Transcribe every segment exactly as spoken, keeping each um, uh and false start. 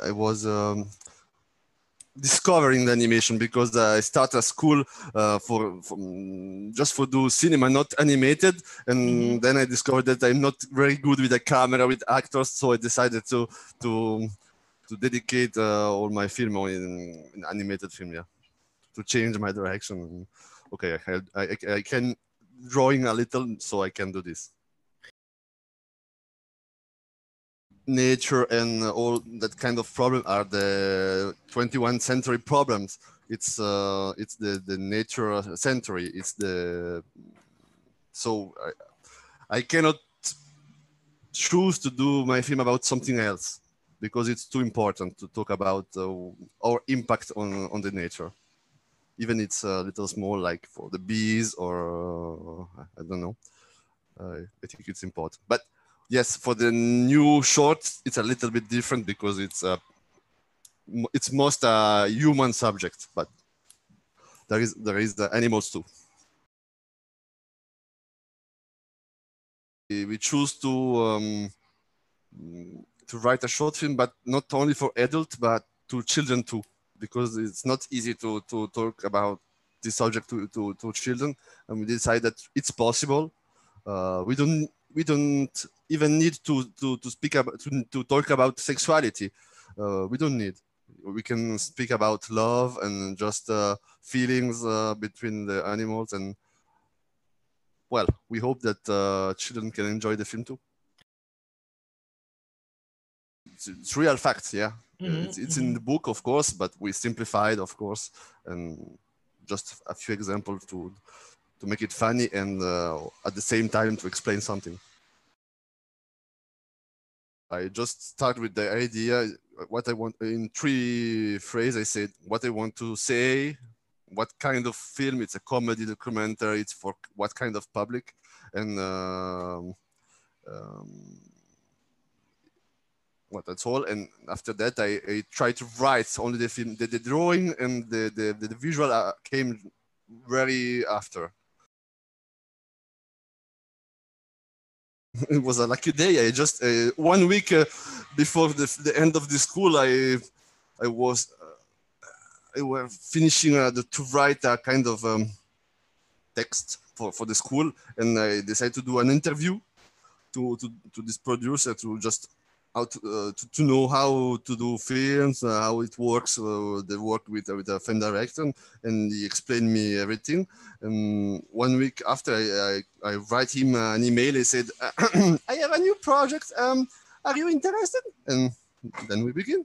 um, I was um, discovering the animation, because I started school uh, for, for just for do cinema, not animated, and then I discovered that I'm not very good with the camera, with actors, so I decided to to to dedicate uh, all my film in, in animated film, yeah, to change my direction. Okay, I, I, I can drawing a little, so I can do this. Nature and all that kind of problem are the twenty-first century problems. It's uh, it's the the nature century. It's the so I, I cannot choose to do my film about something else, because it's too important to talk about uh, our impact on on the nature, even it's a little small, like for the bees or uh, I don't know. Uh, I think it's important, but. Yes, for the new short, it's a little bit different because it's a, it's most a human subject, but there is there is the animals too. We choose to um, to write a short film, but not only for adults, but to children too, because it's not easy to to talk about this subject to to, to children, and we decide that it's possible. Uh, we don't. We don't even need to to, to speak about to, to talk about sexuality. Uh, we don't need. We can speak about love and just uh, feelings uh, between the animals. And well, we hope that uh, children can enjoy the film too. It's, it's real facts, yeah. Mm-hmm. It's, it's in the book, of course, but we simplified, of course, and just a few examples to. to make it funny and uh, at the same time to explain something. I just start with the idea, what I want, in three phrases I said, what I want to say, what kind of film, it's a comedy documentary, it's for what kind of public, and um, um, well, that's all. And after that, I, I try to write only the film, the, the drawing and the, the, the, the visual uh, came very after. It was a lucky day. I just uh, one week uh, before the, the end of the school, I I was uh, I was finishing uh, the, to write a kind of um, text for, for the school, and I decided to do an interview to to, to this producer to just how to, uh, to to know how to do films, uh, how it works. Uh, they work with uh, with a film director, and he explained me everything. And one week after, I I, I write him an email. He said, "I have a new project. Um, are you interested?" And then we begin.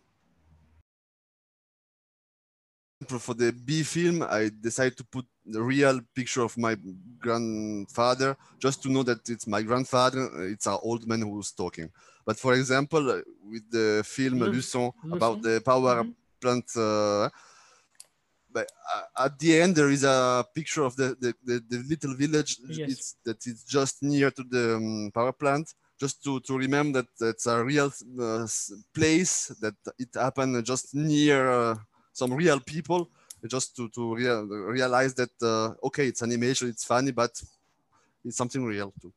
For the B film, I decided to put the real picture of my grandfather, just to know that it's my grandfather. It's an old man who's talking. But for example, with the film Lu Luçon about the power mm-hmm. plant, uh, but at the end there is a picture of the the, the, the little village yes. it's, that is just near to the um, power plant. Just to, to remember that it's a real uh, place, that it happened just near. Uh, some real people, just to, to real, realize that, uh, okay, it's animation, it's funny, but it's something real too.